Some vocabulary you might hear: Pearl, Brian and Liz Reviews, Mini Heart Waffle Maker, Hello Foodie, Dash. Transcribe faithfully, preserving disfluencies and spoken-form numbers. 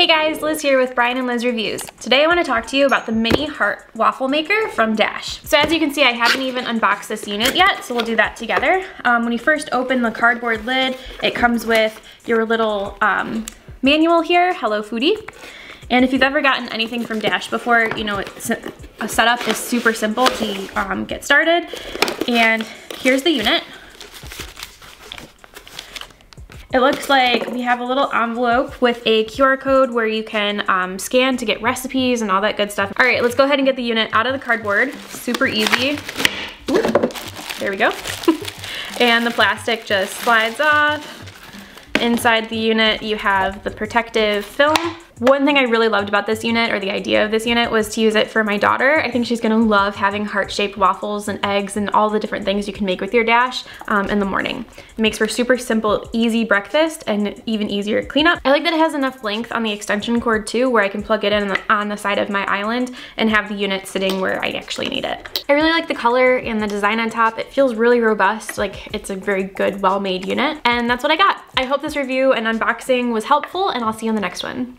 Hey guys, Liz here with Brian and Liz Reviews. Today I want to talk to you about the Mini Heart Waffle Maker from Dash. So as you can see, I haven't even unboxed this unit yet, so we'll do that together. Um, when you first open the cardboard lid, it comes with your little um, manual here, Hello Foodie. And if you've ever gotten anything from Dash before, you know it's, a setup is super simple to um, get started. And here's the unit. It looks like we have a little envelope with a Q R code where you can um, scan to get recipes and all that good stuff. All right, let's go ahead and get the unit out of the cardboard. Super easy. Ooh, there we go. And the plastic just slides off. Inside the unit, you have the protective film. One thing I really loved about this unit, or the idea of this unit, was to use it for my daughter. I think she's gonna love having heart-shaped waffles and eggs and all the different things you can make with your Dash um, in the morning. It makes for super simple, easy breakfast and even easier cleanup. I like that it has enough length on the extension cord too, where I can plug it in on the, on the side of my island and have the unit sitting where I actually need it. I really like the color and the design on top. It feels really robust, like it's a very good, well-made unit. And that's what I got. I hope this review and unboxing was helpful, and I'll see you in the next one.